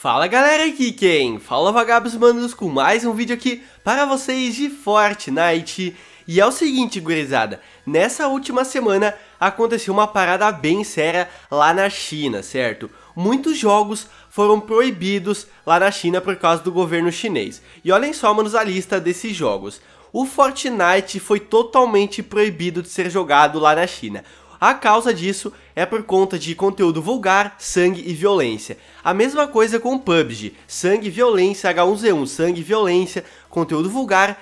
Fala galera, aqui quem fala Vagabbss Manos com mais um vídeo aqui para vocês de Fortnite. E é o seguinte, gurizada, nessa última semana aconteceu uma parada bem séria lá na China, certo? Muitos jogos foram proibidos lá na China por causa do governo chinês. E olhem só, manos, a lista desses jogos. O Fortnite foi totalmente proibido de ser jogado lá na China. A causa disso é por conta de conteúdo vulgar, sangue e violência. A mesma coisa com o PUBG, sangue e violência, H1Z1, sangue e violência, conteúdo vulgar,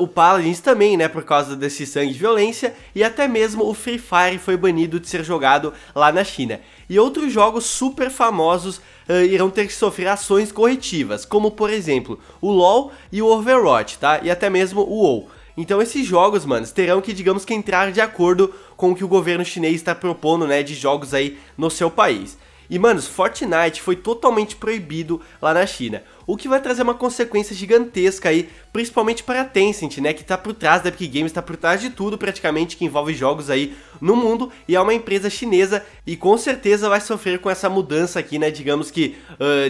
o Paladins também, né, por causa desse sangue e violência, e até mesmo o Free Fire foi banido de ser jogado lá na China. E outros jogos super famosos irão ter que sofrer ações corretivas, como por exemplo, o LoL e o Overwatch, tá? E até mesmo o WoW. Então esses jogos, manos, terão que, digamos que, entrar de acordo com o que o governo chinês está propondo, né, de jogos aí no seu país. E, manos, Fortnite foi totalmente proibido lá na China, o que vai trazer uma consequência gigantesca aí, principalmente para a Tencent, né, que tá por trás da Epic Games, tá por trás de tudo praticamente que envolve jogos aí no mundo, e é uma empresa chinesa e com certeza vai sofrer com essa mudança aqui, né, digamos que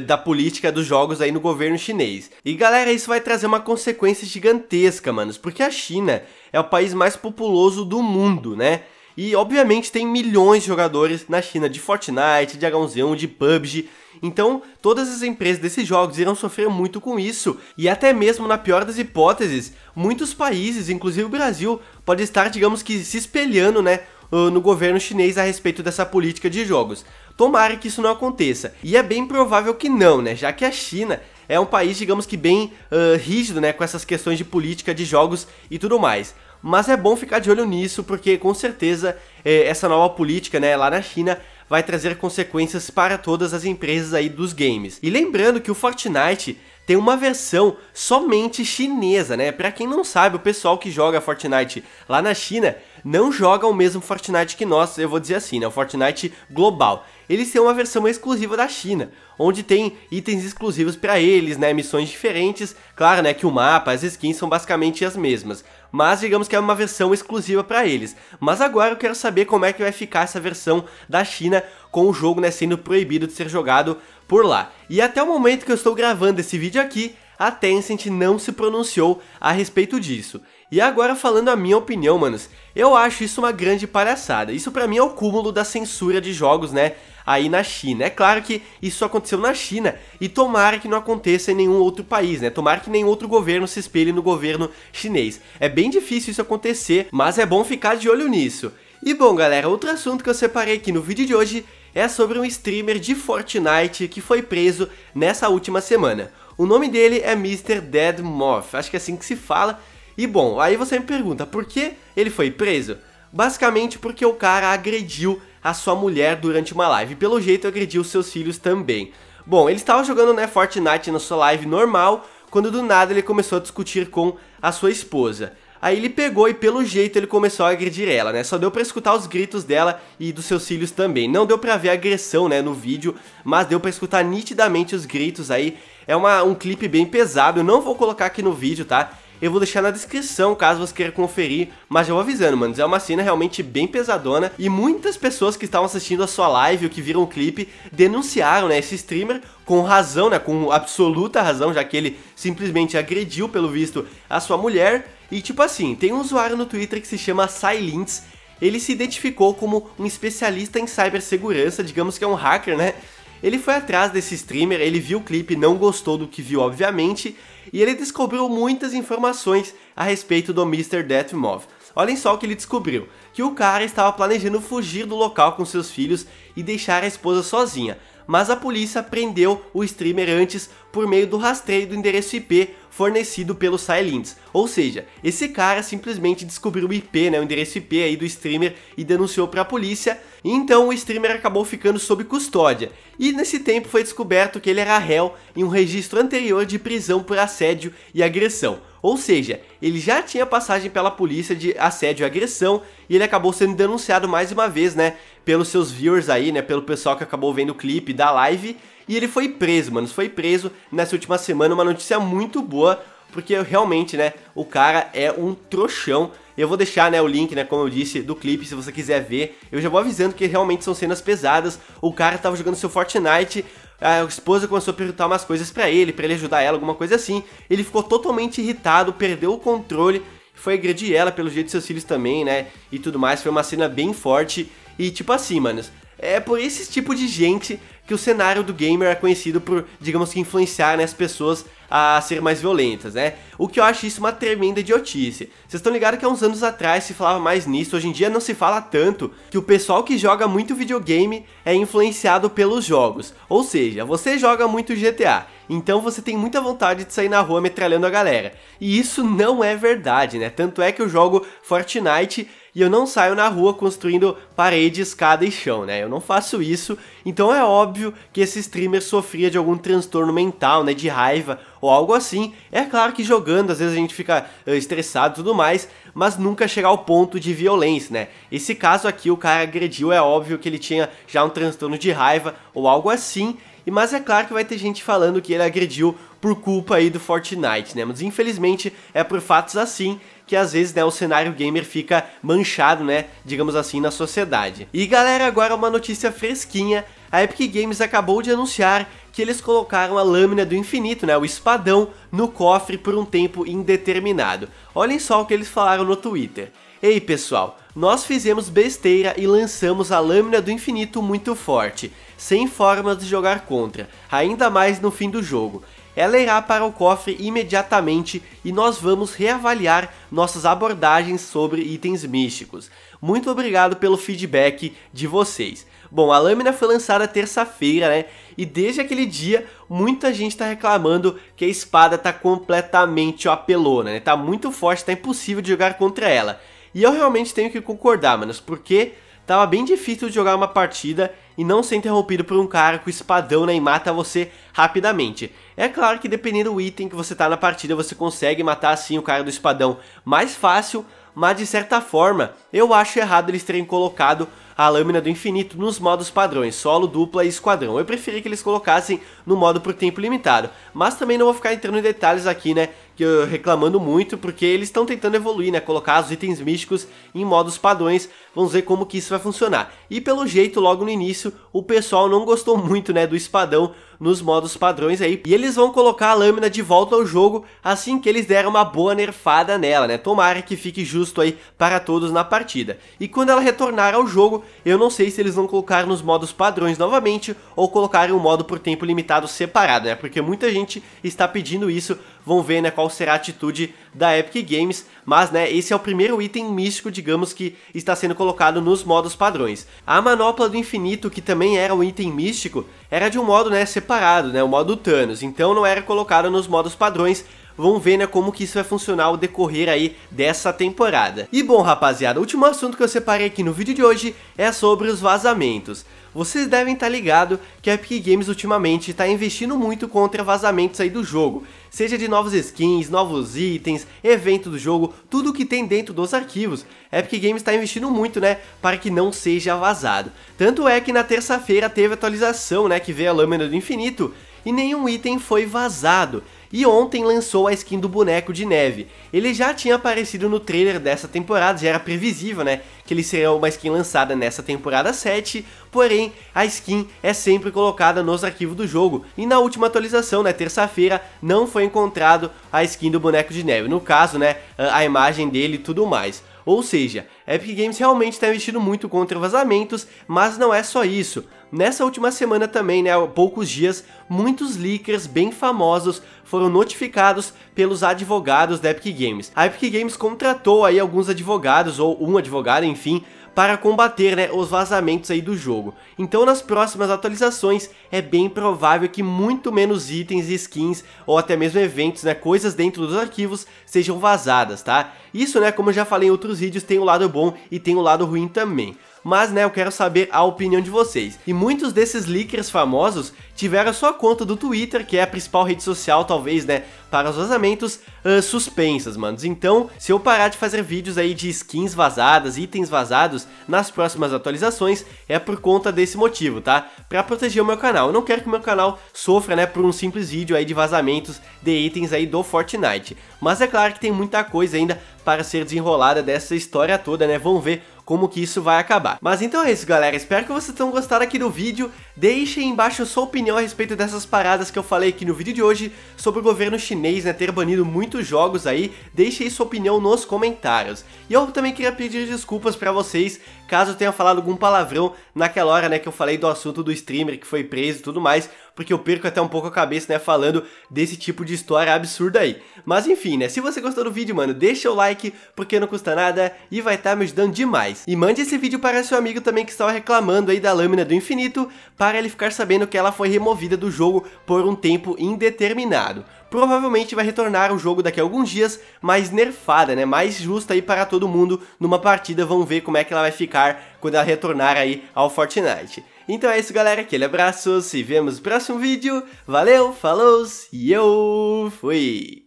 da política dos jogos aí no governo chinês. E galera, isso vai trazer uma consequência gigantesca, manos, porque a China é o país mais populoso do mundo, né? E obviamente tem milhões de jogadores na China de Fortnite, de H1Z1, de PUBG. Então todas as empresas desses jogos irão sofrer muito com isso. E até mesmo na pior das hipóteses, muitos países, inclusive o Brasil, pode estar, digamos que, se espelhando, né, no governo chinês a respeito dessa política de jogos. Tomara que isso não aconteça. E é bem provável que não, né, já que a China é um país, digamos que, bem rígido, né, com essas questões de política de jogos e tudo mais. Mas é bom ficar de olho nisso, porque com certeza essa nova política, né, lá na China vai trazer consequências para todas as empresas aí dos games. E lembrando que o Fortnite tem uma versão somente chinesa, né? Pra quem não sabe, o pessoal que joga Fortnite lá na China não joga o mesmo Fortnite que nós, eu vou dizer assim, né? O Fortnite global. Eles têm uma versão exclusiva da China, onde tem itens exclusivos pra eles, né? Missões diferentes, claro, né? Que o mapa, as skins são basicamente as mesmas. Mas digamos que é uma versão exclusiva pra eles. Mas agora eu quero saber como é que vai ficar essa versão da China com o jogo, né, sendo proibido de ser jogado por lá. E até o momento que eu estou gravando esse vídeo aqui, a Tencent não se pronunciou a respeito disso. E agora, falando a minha opinião, manos, eu acho isso uma grande palhaçada. Isso pra mim é o cúmulo da censura de jogos, né, aí na China. É claro que isso aconteceu na China e tomara que não aconteça em nenhum outro país, né? Tomara que nenhum outro governo se espelhe no governo chinês. É bem difícil isso acontecer, mas é bom ficar de olho nisso. E bom galera, outro assunto que eu separei aqui no vídeo de hoje é sobre um streamer de Fortnite que foi preso nessa última semana. O nome dele é Mr. Deathmoth, acho que é assim que se fala. E bom, aí você me pergunta, por que ele foi preso? Basicamente porque o cara agrediu a sua mulher durante uma live, e pelo jeito agrediu seus filhos também. Bom, ele estava jogando, né, Fortnite na sua live normal, quando do nada ele começou a discutir com a sua esposa. Aí ele pegou e pelo jeito ele começou a agredir ela, né? Só deu pra escutar os gritos dela e dos seus filhos também. Não deu pra ver a agressão, né, no vídeo, mas deu pra escutar nitidamente os gritos aí. É um clipe bem pesado, eu não vou colocar aqui no vídeo, tá? Eu vou deixar na descrição caso você queira conferir, mas já vou avisando, mano, é uma cena realmente bem pesadona. E muitas pessoas que estavam assistindo a sua live ou que viram o clipe denunciaram, né, esse streamer com razão, né, com absoluta razão, já que ele simplesmente agrediu, pelo visto, a sua mulher. E tipo assim, tem um usuário no Twitter que se chama Silintz, ele se identificou como um especialista em cibersegurança, digamos que é um hacker, né? Ele foi atrás desse streamer, ele viu o clipe, não gostou do que viu, obviamente, e ele descobriu muitas informações a respeito do Mr. Deathmoth. Olhem só o que ele descobriu, que o cara estava planejando fugir do local com seus filhos e deixar a esposa sozinha, mas a polícia prendeu o streamer antes por meio do rastreio do endereço IP fornecido pelo Silintz. Ou seja, esse cara simplesmente descobriu o IP, né, o endereço IP aí do streamer e denunciou para a polícia, e então o streamer acabou ficando sob custódia. E nesse tempo foi descoberto que ele era réu em um registro anterior de prisão por assédio e agressão. Ou seja, ele já tinha passagem pela polícia de assédio e agressão e ele acabou sendo denunciado mais uma vez, né, pelos seus viewers aí, né, pelo pessoal que acabou vendo o clipe da live. E ele foi preso, mano, foi preso nessa última semana, uma notícia muito boa, porque realmente, né, o cara é um trouxão. Eu vou deixar, né, o link, né, como eu disse, do clipe, se você quiser ver. Eu já vou avisando que realmente são cenas pesadas. O cara tava jogando seu Fortnite, a esposa começou a perguntar umas coisas pra ele ajudar ela, alguma coisa assim. Ele ficou totalmente irritado, perdeu o controle, foi agredir ela, pelo jeito de seus filhos também, né, e tudo mais. Foi uma cena bem forte e tipo assim, manos, é por esse tipo de gente que o cenário do gamer é conhecido por, digamos que, influenciar, né, as pessoas a ser mais violentas, né? O que eu acho isso uma tremenda idiotice. Vocês estão ligados que há uns anos atrás se falava mais nisso, hoje em dia não se fala tanto, que o pessoal que joga muito videogame é influenciado pelos jogos. Ou seja, você joga muito GTA, então você tem muita vontade de sair na rua metralhando a galera. E isso não é verdade, né? Tanto é que eu jogo Fortnite e eu não saio na rua construindo parede, escada e chão, né? Eu não faço isso, então é óbvio que esse streamer sofria de algum transtorno mental, né? De raiva ou algo assim. É claro que jogando, às vezes a gente fica estressado e tudo mais, mas nunca chegar ao ponto de violência, né? Esse caso aqui, o cara agrediu, é óbvio que ele tinha já um transtorno de raiva ou algo assim. Mas é claro que vai ter gente falando que ele agrediu por culpa aí do Fortnite, né? Mas infelizmente é por fatos assim que às vezes, né, o cenário gamer fica manchado, né, digamos assim, na sociedade. E galera, agora uma notícia fresquinha. A Epic Games acabou de anunciar que eles colocaram a Lâmina do Infinito, né, o espadão, no cofre por um tempo indeterminado. Olhem só o que eles falaram no Twitter. Ei pessoal, nós fizemos besteira e lançamos a Lâmina do Infinito muito forte, sem formas de jogar contra, ainda mais no fim do jogo. Ela irá para o cofre imediatamente e nós vamos reavaliar nossas abordagens sobre itens místicos. Muito obrigado pelo feedback de vocês. Bom, a lâmina foi lançada terça-feira, né? E desde aquele dia, muita gente tá reclamando que a espada tá completamente apelona, né? Tá muito forte, tá impossível de jogar contra ela. E eu realmente tenho que concordar, manos, porque tava bem difícil de jogar uma partida e não ser interrompido por um cara com espadão, né, e mata você rapidamente. É claro que dependendo do item que você tá na partida, você consegue matar assim o cara do espadão mais fácil, mas de certa forma, eu acho errado eles terem colocado a lâmina do infinito nos modos padrões, solo, dupla e esquadrão. Eu preferi que eles colocassem no modo por tempo limitado, mas também não vou ficar entrando em detalhes aqui, né, que eu reclamando muito, porque eles estão tentando evoluir, né, colocar os itens místicos em modos padrões. Vamos ver como que isso vai funcionar. E pelo jeito, logo no início, o pessoal não gostou muito, né, do espadão nos modos padrões aí, e eles vão colocar a lâmina de volta ao jogo assim que eles deram uma boa nerfada nela, né, tomara que fique justo aí para todos na partida. E quando ela retornar ao jogo, eu não sei se eles vão colocar nos modos padrões novamente ou colocarem um modo por tempo limitado separado, né? Porque muita gente está pedindo isso. Vão ver, né, qual será a atitude da Epic Games. Mas, né, esse é o primeiro item místico, digamos, que está sendo colocado nos modos padrões. A Manopla do Infinito, que também era um item místico, era de um modo, né, separado, né, o modo Thanos. Então não era colocado nos modos padrões. Vamos ver, né, como que isso vai funcionar ao decorrer aí dessa temporada. E bom, rapaziada, o último assunto que eu separei aqui no vídeo de hoje é sobre os vazamentos. Vocês devem estar ligados que a Epic Games ultimamente está investindo muito contra vazamentos aí do jogo, seja de novos skins, novos itens, evento do jogo, tudo que tem dentro dos arquivos. A Epic Games está investindo muito, né, para que não seja vazado. Tanto é que na terça-feira teve atualização, né, que veio a Lâmina do Infinito, e nenhum item foi vazado. E ontem lançou a skin do boneco de neve. Ele já tinha aparecido no trailer dessa temporada, já era previsível, né, que ele seria uma skin lançada nessa temporada 7, porém a skin é sempre colocada nos arquivos do jogo. E na última atualização, né, terça-feira, não foi encontrado a skin do boneco de neve, no caso, né, a imagem dele e tudo mais. Ou seja, a Epic Games realmente está investindo muito contra vazamentos, mas não é só isso. Nessa última semana também, né, há poucos dias, muitos leakers bem famosos foram notificados pelos advogados da Epic Games. A Epic Games contratou aí alguns advogados, ou um advogado, enfim, para combater, né, os vazamentos aí do jogo. Então nas próximas atualizações é bem provável que muito menos itens, skins ou até mesmo eventos, né, coisas dentro dos arquivos sejam vazadas, tá? Isso, né, como eu já falei em outros vídeos, tem o lado bom e tem o lado ruim também. Mas, né, eu quero saber a opinião de vocês. E muitos desses leakers famosos tiveram a sua conta do Twitter, que é a principal rede social, talvez, né, para os vazamentos, suspensas, manos. Então, se eu parar de fazer vídeos aí de skins vazadas, itens vazados, nas próximas atualizações, é por conta desse motivo, tá? Pra proteger o meu canal. Eu não quero que o meu canal sofra, né, por um simples vídeo aí de vazamentos de itens aí do Fortnite. Mas é claro que tem muita coisa ainda para ser desenrolada dessa história toda, né? Vamos ver como que isso vai acabar. Mas então é isso, galera, espero que vocês tenham gostado aqui do vídeo. Deixe aí embaixo sua opinião a respeito dessas paradas que eu falei aqui no vídeo de hoje sobre o governo chinês, né, ter banido muitos jogos aí. Deixe aí sua opinião nos comentários. E eu também queria pedir desculpas pra vocês caso eu tenha falado algum palavrão naquela hora, né, que eu falei do assunto do streamer que foi preso e tudo mais, porque eu perco até um pouco a cabeça, né, falando desse tipo de história absurda aí. Mas enfim, né, se você gostou do vídeo, mano, deixa o like, porque não custa nada e vai estar me ajudando demais. E mande esse vídeo para seu amigo também que estava reclamando aí da Lâmina do Infinito, para ele ficar sabendo que ela foi removida do jogo por um tempo indeterminado. Provavelmente vai retornar o jogo daqui a alguns dias, mas nerfada, né, mais justa aí para todo mundo numa partida. Vamos ver como é que ela vai ficar quando ela retornar aí ao Fortnite. Então é isso, galera, aquele abraço, se vemos no próximo vídeo, valeu, falou, e eu fui!